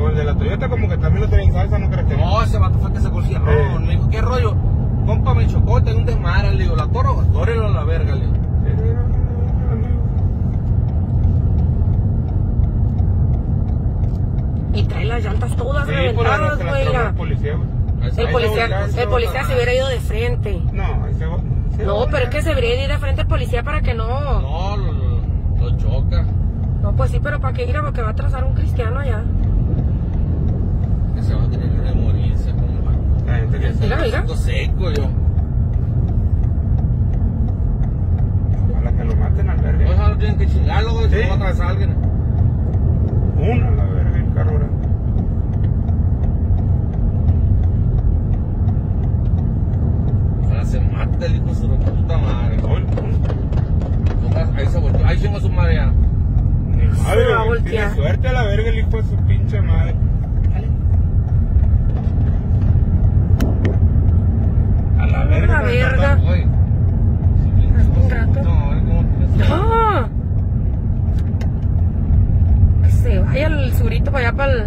Con el de la Toyota como que también lo traen salsa, ¿no crees que no? No, ese vato fue que se consiguió. Me dijo, ¿qué rollo? Compa, me chocó, tengo un desmadre, le digo, la toro, tórelo a la verga, le digo. Y trae las llantas todas reventadas, güey. El policía se hubiera ido de frente. No, ahí se va. No, pero es que se debería ir de frente al policía para que no... No, lo choca. No, pues sí, pero ¿para qué ir? Porque va a trazar un cristiano allá. Se va a tener que morirse, compa. La gente que se va seco, yo. Ojalá que lo maten al verga. Ojalá no tienen que chingarlo, güey, si no va a atravesar a alguien. Una, la verga, el carro grande. Se mata el hijo de su puta madre. Ahí se volteó. Ahí llegó su madre. Madre, tiene suerte a la verga el hijo de su pinche madre. Dale. A la verga. A la verga. No. Que se vaya el surito para allá para el...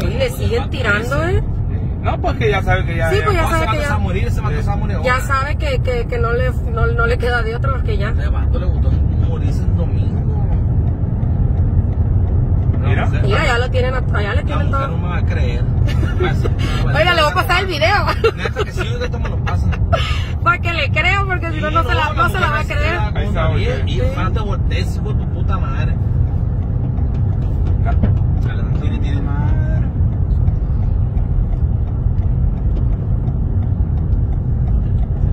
Le siguen tirando, ¿eh? No, porque ya sabe que ya... Sí, pues ya sabe que ya... Se va a morir, se va a morir. Ya sabe que no le queda de otra, porque ya... ¿Tú le gustó morirse el domingo? Mira, ya lo tienen, allá le tienen todo. No me va a creer. Oiga, le voy a pasar el video. Neta que sí, esto me lo pasan. Para que le creo, porque si no, no se la va a creer. Y falta voltees, hijo de tu puta madre.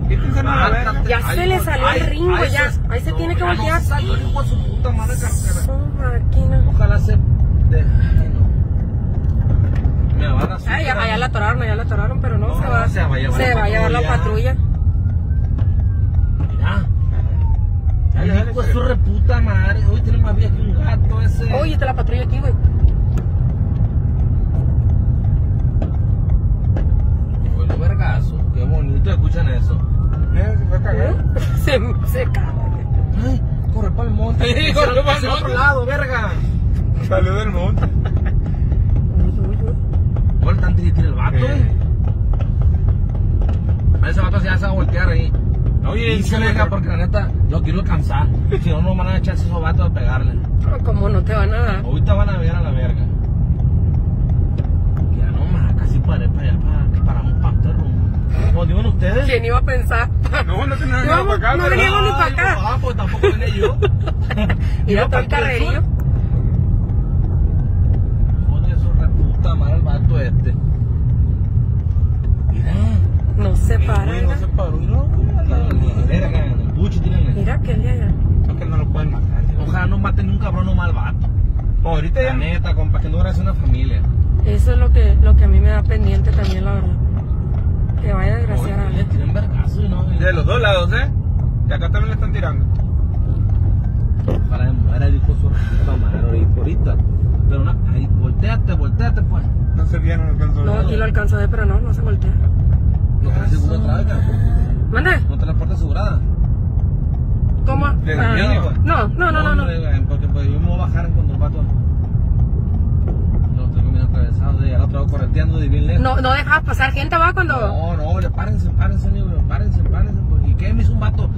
Tiene madre. Ya se le salió el ringo, ya. Ahí se tiene que voltear. Salió el hijo de su puta madre carretera. Ojalá se... Me van a asustar. Ya la atoraron, pero no, se va a llevar la patrulla. Mira. El hijo de su reputa madre. Hoy tiene más vida que un gato ese. Oye, está la patrulla aquí, güey. Fue lo vergazo. Qué bonito, escuchan eso. Se fue a cagar. Se caga. Ay, corre para el monte. Sí, corre para el otro lado, verga. Salió del monte. Vuelta antes de tirar el vato. Ese vato ya se va a voltear ahí. Oye, y se le deja porque la neta, yo quiero alcanzar. Si no, no van a echarse esos vatos a pegarle. No, como no te van a dar. Ahorita van a ver a la verga. Ya no más, casi paré para allá que paramos para todo el rumbo. ¿Cómo digan ustedes? ¿Quién iba a pensar? No, no teníamos que ir para acá. No veníamos ni para acá. Ah, pues tampoco venía yo. Mira todo el carrerillo. El vato este. Mira. No se para. No se paró. Mira que le allá. Es que no lo pueden matar. Ojalá no maten un cabrón o mal vato. Ahorita ya. La neta, compa, que no gracias a una familia. Eso es lo que a mí me da pendiente también, la verdad. Que vaya a desgraciar a alguien. Tienen vergazo y no. De los dos lados, ¿eh? Y acá también le están tirando. Ojalá de muera, dijo su puta madre ahorita. Pero no, ahí, volteate pues. No se viene, no alcanzó. No, aquí lo alcanzó pero no se voltea. ¿No traes seguro otra vez? ¿Mande? ¿No traes puerta asegurada? ¿Cómo? No. Porque pues, yo me voy a bajar cuando el vato. No, estoy comiendo atravesado, ya lo traigo correteando de bien lejos. No dejas pasar gente abajo cuando. No, párense. ¿Y qué? Me hizo un vato,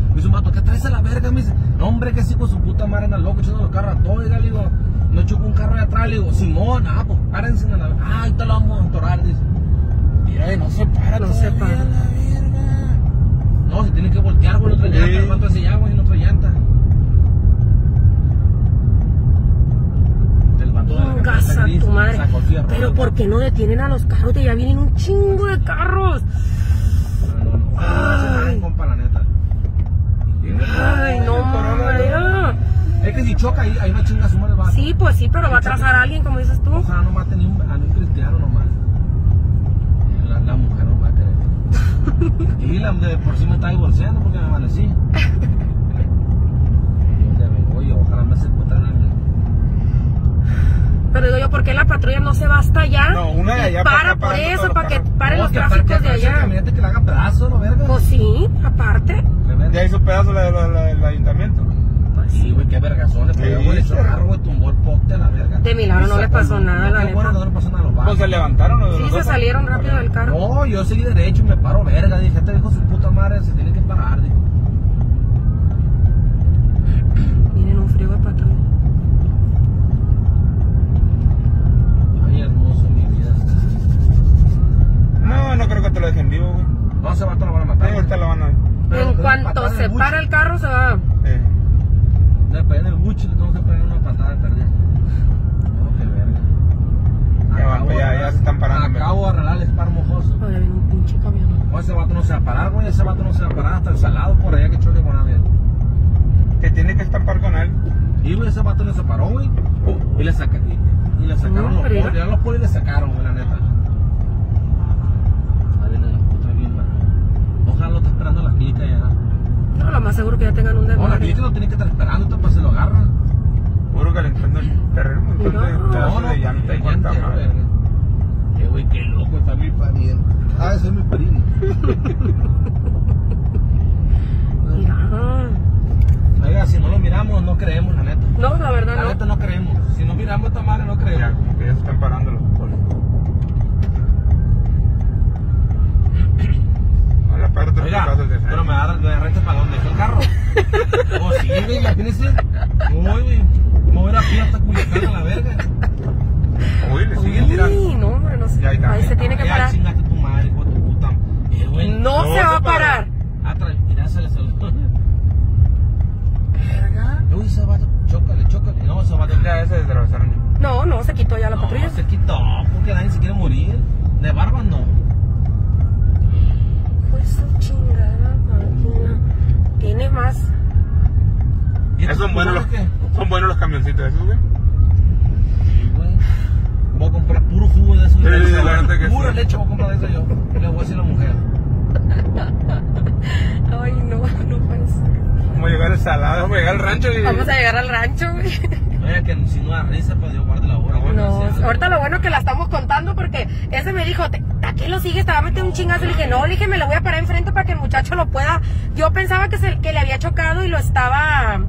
¿qué traes a la verga? Me dice, no, hombre, que sí, con su puta madre, anda loco, echando los carros a todos, y le digo. No chocó un carro de atrás, le digo, Simón, pues párense en la verga. Ahí te lo vamos a entorar, dice. Mira, no se para, la verga. No, se tiene que voltear con otra llanta, el vato hace ya, güey, en otra llanta. El vato de la casa gris, tu madre. Pero ¿por qué no detienen a los carros? Ya vienen un chingo de carros. Ay, compa, la neta. Ay, no, madre. Es que si choca ahí una chinga suma el vato. Sí, pues sí, pero va a atrasar a alguien, como dices tú. Ojalá no mate a ningún cristiano nomás. La mujer no va a querer. Y la de por sí me está divorciando porque me amanecí. Oye, ojalá me secuestran a alguien. Pero digo yo, ¿por qué la patrulla no se va hasta allá? No, una de allá para por eso, para que paren los tráficos de allá. Caminante que le haga pedazos, ¿no, verga? Pues sí, aparte. Ya hizo pedazos el ayuntamiento. Sí, güey, qué vergazón. Le pegó el carro, güey, tumbó el poste a la verga. De milagro no le pasó nada, la neta. Bueno, no le pasó nada a los vatos. Pues se levantaron los dos. Sí, se salieron rápido del carro. No, yo seguí derecho y me paro verga. Dije, este dijo su puta madre, se tiene que parar, dijo. Miren un frío de patrulla. Ay, hermoso, mi vida. No creo que te lo dejen vivo, güey. No, se va, te lo van a matar. Ahorita lo van a... En cuanto se para el carro, se va... Le pegué en el buche, le tengo que pegar una patada perdida. No, qué verga. Ya se están parando. Acabo de arreglar el espar mojoso. Oye, un pinche camión. No, ese vato no se va a parar, güey. Ese vato no se va a parar hasta El Salado por allá que choque con alguien. Te tiene que estampar con él. Y güey, ese vato no se paró, güey. Y le sacaron los polis. Llegaron los polis y le sacaron, güey, la neta. Ojalá lo esté esperando las clicas ya. No, lo más seguro que ya tengan un dedo. Ahora, aquí no tienen que estar esperando, entonces pues se lo agarran. Seguro que le encuentran el terreno, un montón de pedazos de llanta y cuanta madre. Qué güey, qué loco, está mi pariente. Ah, ese es mi primo. Mira. Oiga, si no lo miramos, no creemos, la neta. No, la verdad no. La neta no creemos. Si no miramos esta madre, no creemos. Ya, como que ya se están parando los polis. Aparte, oiga, pero me va a dar renta para donde dejé el carro. O sí, güey, imagínense. Uy, güey, mover a pie hasta Culiacán a la verga. Uy, le siguen tirando. Sí, no, hombre, no sé. Ahí se tiene que parar. Tu madre, tu puta. No se va a parar. Atrás, mira, se le saludó. Verga. Uy, ese vato, chócale, chócale. No, ese vato ya se atravesaron. No, no, se quitó ya la patrulla. No, se quitó, porque nadie se quiere morir. De barba no. Pues su chingada máquina. Tiene más. Son buenos los camioncitos esos, güey. Sí, güey. Voy a comprar puro jugo de esos. Sí, pura leche voy a comprar de eso yo. Le voy a decir a la mujer. Ay, no, no puede ser. Vamos a llegar al Salado, vamos a llegar al rancho. Y... vamos a llegar al rancho, güey. Oye, que si no da risa, pues yo guardo la hora. No, ahorita lo bueno es que la estamos contando porque ese me dijo, ¿a qué lo sigues? Te va a meter un chingazo. Le dije, no, le dije, me lo voy a parar enfrente para que el muchacho lo pueda. Yo pensaba que le había chocado y lo estaba,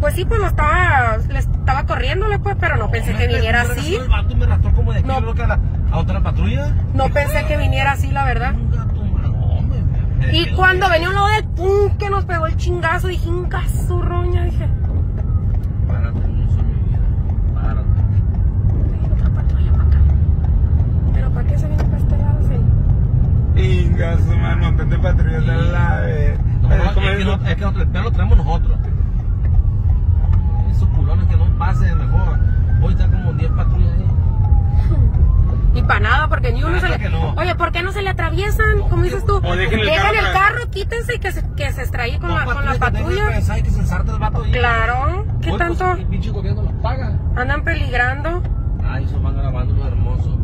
pues sí, pues lo estaba, le estaba corriéndole, pues, pero no pensé que viniera así. El vato me arrastró como de aquí, no, que a otra patrulla. No pensé que viniera así, la verdad. Y cuando venía uno del pum que nos pegó el chingazo, dije, un cazurroña, dije. Párate, no soy mi vida. Párate. Hay otra patrulla para acá. Pero ¿para qué se viene para este lado, sí? Ingazo, mano, montón de patrullas de la vez. Es que el pelo lo traemos nosotros. Esos culones que no pasen mejor. Hoy están como 10 patrullas ahí. Y para nada, porque ni uno se le... no. Oye, ¿por qué no se le atraviesan? No, como dices tú, dejen el carro, quítense y que se extrae con la patrulla. Claro, ¿qué tanto? El pinche gobierno los paga. Andan peligrando. Ay, eso van grabando los hermosos.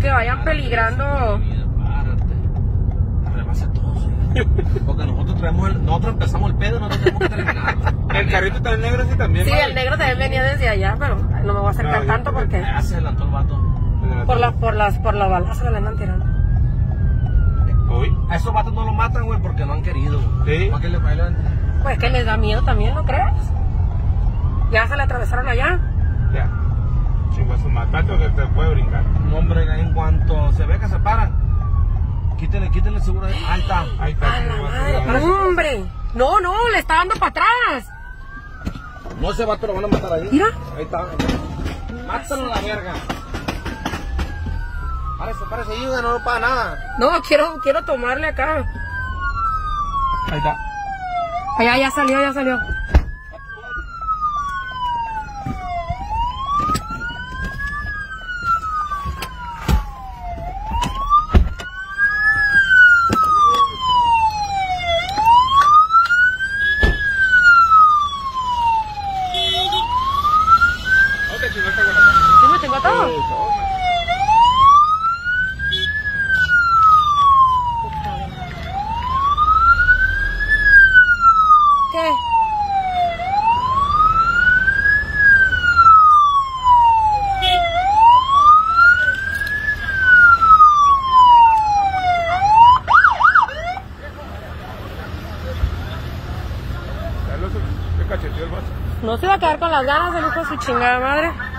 Que vayan peligrando. Párate. Arrebasa todos. Porque nosotros empezamos el pedo, nosotros tenemos que terminar. El carrito está en negro, sí, también. Sí, el negro también venía desde allá, pero no me voy a acercar tanto porque... ya se adelantó el vato. Por las balas se le andan tirando. Uy. A esos vatos no los matan, güey, porque no han querido. Sí. ¿Para qué les bailan? Pues que les da miedo también, ¿no crees? Ya se le atravesaron allá. Ya. Chingazo, matate o que te puede brincar. No, hombre, en cuanto se ve que se paran, quítale seguro. Ahí está, ahí está. ¡A la madre! ¡Hombre! No, no, le está dando para atrás. No se va, pero van a matar ahí. Mira. Ahí está. Mátalo a la verga. Párese, ayuda, no para nada. No, quiero tomarle acá. Ahí está. Allá, ya salió, ya salió. No se va a quedar con las ganas de lujo su chingada madre.